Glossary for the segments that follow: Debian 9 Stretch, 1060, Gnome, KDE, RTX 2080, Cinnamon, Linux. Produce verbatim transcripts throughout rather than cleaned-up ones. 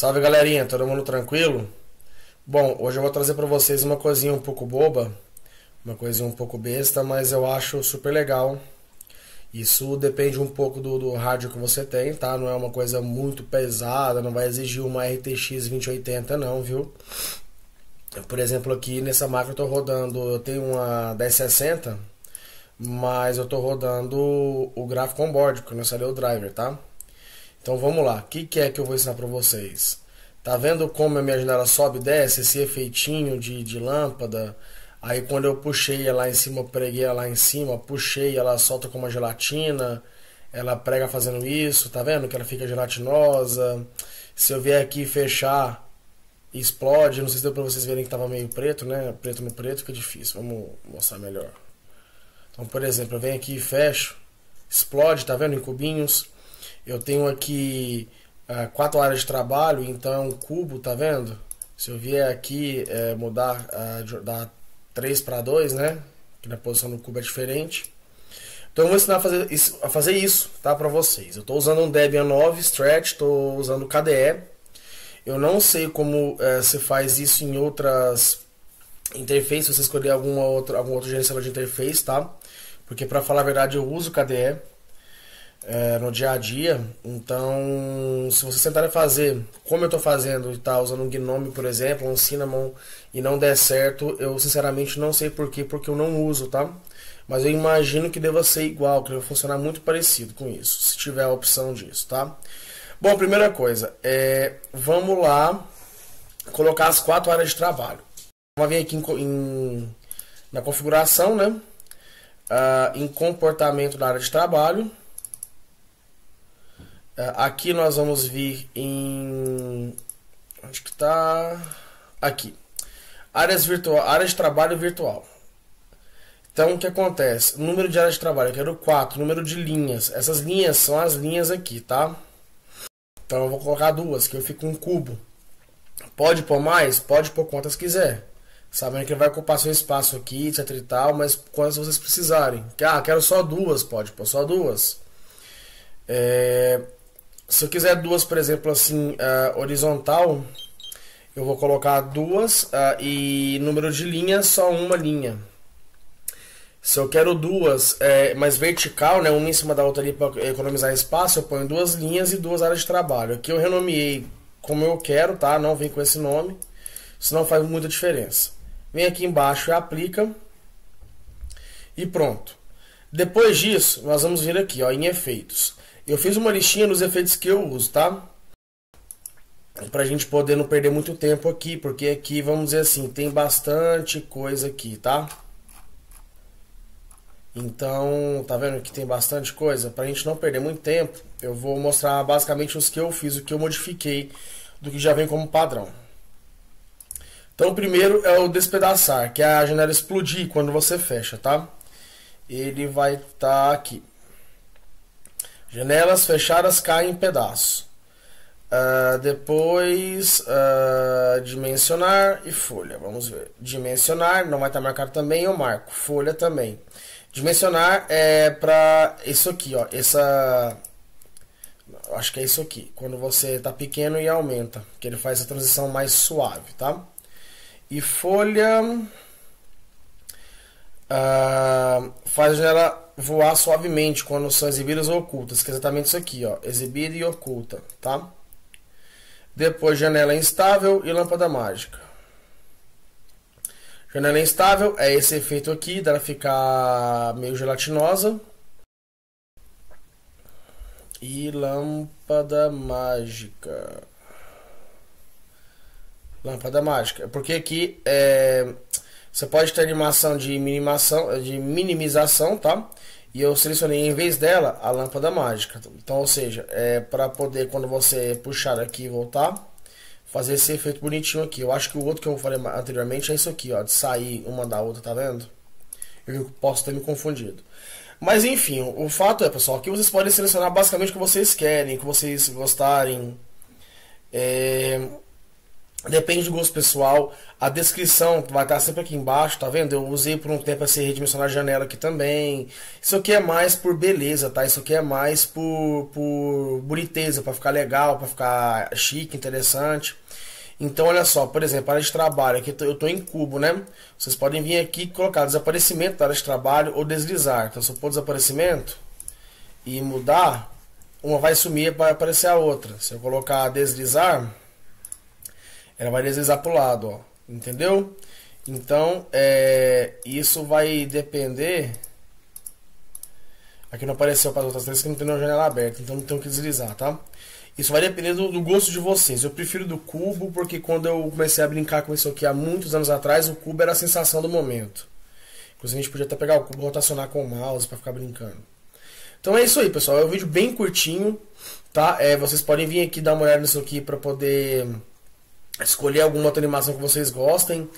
Salve galerinha, todo mundo tranquilo? Bom, hoje eu vou trazer para vocês uma coisinha um pouco boba, uma coisinha um pouco besta, mas eu acho super legal. Isso depende um pouco do, do rádio que você tem, tá? Não é uma coisa muito pesada, não vai exigir uma R T X vinte e oitenta não, viu? Por exemplo, aqui nessa máquina eu tô rodando, eu tenho uma dez sessenta, mas eu tô rodando o gráfico on board, porque não saiu o driver, tá? Então vamos lá, o que, que é que eu vou ensinar para vocês? Tá vendo como a minha janela sobe e desce, esse efeitinho de, de lâmpada? Aí quando eu puxei ela em cima, preguei ela lá em cima, puxei, ela solta com uma gelatina, ela prega fazendo isso, tá vendo que ela fica gelatinosa? Se eu vier aqui fechar, explode, não sei se deu para vocês verem que tava meio preto, né? Preto no preto fica difícil, vamos mostrar melhor. Então por exemplo, eu venho aqui e fecho, explode, tá vendo, em cubinhos. Eu tenho aqui ah, quatro áreas de trabalho, então cubo, tá vendo? Se eu vier aqui é, mudar ah, da três para dois, né? Que na posição do cubo é diferente. Então eu vou ensinar a fazer isso, a fazer isso tá? Pra vocês. Eu tô usando um Debian nove Stretch, tô usando o K D E. Eu não sei como é, se faz isso em outras interfaces, se você escolher alguma outra, algum outro gerenciador de interface, tá? Porque pra falar a verdade eu uso o K D E. É, no dia a dia. Então se vocês tentarem fazer como eu estou fazendo e tá usando um Gnome, por exemplo, um Cinnamon, e não der certo, eu sinceramente não sei porquê, porque eu não uso, tá? Mas eu imagino que deva ser igual, que deva funcionar muito parecido com isso, se tiver a opção disso, tá? Bom, primeira coisa é, vamos lá colocar as quatro áreas de trabalho. Vamos vir aqui em, em, na configuração, né? Ah, em comportamento da área de trabalho. Aqui nós vamos vir em... onde que tá? Aqui. Áreas virtual, área de trabalho virtual. Então o que acontece? Número de áreas de trabalho, eu quero quatro. Número de linhas. Essas linhas são as linhas aqui, tá? Então eu vou colocar duas, que eu fico um cubo. Pode pôr mais? Pode pôr quantas quiser. Sabendo que vai ocupar seu espaço aqui, etc e tal, mas quantas vocês precisarem. Ah, quero só duas, pode pôr só duas. É... Se eu quiser duas, por exemplo, assim, uh, horizontal, eu vou colocar duas, uh, e número de linhas, só uma linha. Se eu quero duas, é, mas vertical, né, uma em cima da outra ali para economizar espaço, eu ponho duas linhas e duas áreas de trabalho. Aqui eu renomeei como eu quero, tá? Não vem com esse nome, senão faz muita diferença. Vem aqui embaixo e aplica. E pronto. Depois disso, nós vamos vir aqui, ó, em efeitos. Eu fiz uma listinha dos efeitos que eu uso, tá? Pra gente poder não perder muito tempo aqui, porque aqui, vamos dizer assim, tem bastante coisa aqui, tá? Então, tá vendo que tem bastante coisa? Pra gente não perder muito tempo, eu vou mostrar basicamente os que eu fiz, o que eu modifiquei, do que já vem como padrão. Então, o primeiro é o despedaçar, que é a janela explodir quando você fecha, tá? Ele vai estar aqui. Janelas fechadas caem em pedaços. Uh, depois, uh, dimensionar e folha. Vamos ver. Dimensionar, não vai estar marcado também, eu marco. Folha também. Dimensionar é para isso aqui, ó. Essa... Acho que é isso aqui. Quando você está pequeno e aumenta, que ele faz a transição mais suave, tá? E folha... Uh, faz ela voar suavemente quando são exibidas ou ocultas, que é exatamente isso aqui, ó, exibida e oculta, tá? Depois janela instável e lâmpada mágica. Janela instável é esse efeito aqui, dela ficar meio gelatinosa. E lâmpada mágica. Lâmpada mágica, porque aqui é... Você pode ter animação de minimação, de minimização, tá? E eu selecionei em vez dela a lâmpada mágica. Então, ou seja, é para poder quando você puxar aqui e voltar, fazer esse efeito bonitinho aqui. Eu acho que o outro que eu falei anteriormente é isso aqui, ó, de sair uma da outra, tá vendo? Eu posso ter me confundido. Mas enfim, o fato é, pessoal, que vocês podem selecionar basicamente o que vocês querem, o que vocês gostarem. É... Depende do gosto pessoal. A descrição vai estar sempre aqui embaixo, tá vendo? Eu usei por um tempo esse redimensionar a janela aqui também. Isso aqui é mais por beleza, tá? Isso aqui é mais por, por boniteza, para ficar legal, para ficar chique, interessante. Então, olha só, por exemplo, a área de trabalho. Aqui eu estou em cubo, né? Vocês podem vir aqui e colocar desaparecimento da área de trabalho ou deslizar. Então, se eu pôr desaparecimento e mudar, uma vai sumir e vai aparecer a outra. Se eu colocar deslizar, ela vai deslizar para o lado, ó. Entendeu? Então, é, isso vai depender... Aqui não apareceu para as outras três que não tem nenhuma janela aberta, então não tem o que deslizar, tá? Isso vai depender do, do gosto de vocês. Eu prefiro do cubo, porque quando eu comecei a brincar com isso aqui há muitos anos atrás, o cubo era a sensação do momento. Inclusive a gente podia até pegar o cubo e rotacionar com o mouse para ficar brincando. Então é isso aí, pessoal. É um vídeo bem curtinho, tá? É, vocês podem vir aqui dar uma olhada nisso aqui para poder escolher alguma outra animação que vocês gostem.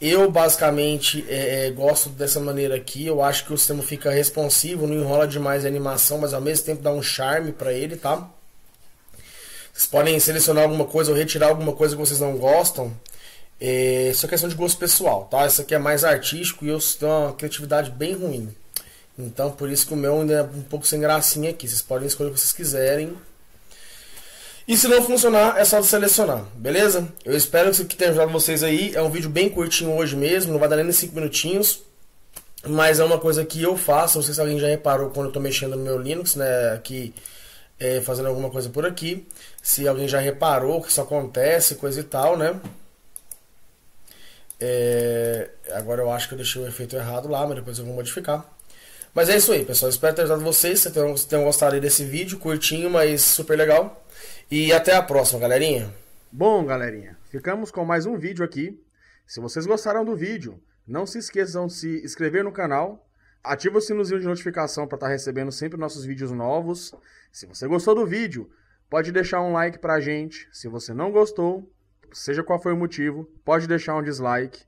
Eu basicamente é, gosto dessa maneira aqui. Eu acho que o sistema fica responsivo, não enrola demais a animação, mas ao mesmo tempo dá um charme para ele, tá? Vocês podem selecionar alguma coisa ou retirar alguma coisa que vocês não gostam. É, isso é questão de gosto pessoal, tá? Isso aqui é mais artístico e eu tenho uma criatividade bem ruim. Então por isso que o meu ainda é um pouco sem gracinha aqui. Vocês podem escolher o que vocês quiserem. E se não funcionar, é só selecionar, beleza? Eu espero que isso aqui tenha ajudado vocês aí. É um vídeo bem curtinho hoje mesmo, não vai dar nem cinco minutinhos. Mas é uma coisa que eu faço, não sei se alguém já reparou quando eu tô mexendo no meu Linux, né? Aqui... É, fazendo alguma coisa por aqui. Se alguém já reparou que isso acontece, coisa e tal, né? É, agora eu acho que eu deixei o efeito errado lá, mas depois eu vou modificar. Mas é isso aí, pessoal. Espero ter ajudado vocês. Vocês tenham gostado aí desse vídeo, curtinho, mas super legal. E até a próxima, galerinha. Bom, galerinha, ficamos com mais um vídeo aqui. Se vocês gostaram do vídeo, não se esqueçam de se inscrever no canal. Ativa o sinozinho de notificação para estar recebendo sempre nossos vídeos novos. Se você gostou do vídeo, pode deixar um like para a gente. Se você não gostou, seja qual foi o motivo, pode deixar um dislike.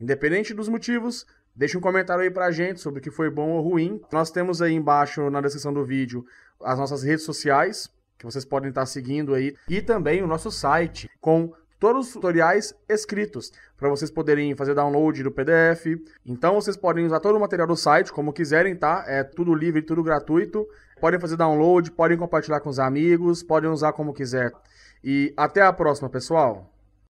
Independente dos motivos, deixe um comentário aí para a gente sobre o que foi bom ou ruim. Nós temos aí embaixo na descrição do vídeo as nossas redes sociais, que vocês podem estar seguindo aí. E também o nosso site, com todos os tutoriais escritos, para vocês poderem fazer download do P D F. Então vocês podem usar todo o material do site, como quiserem, tá? É tudo livre, tudo gratuito. Podem fazer download, podem compartilhar com os amigos, podem usar como quiser. E até a próxima, pessoal!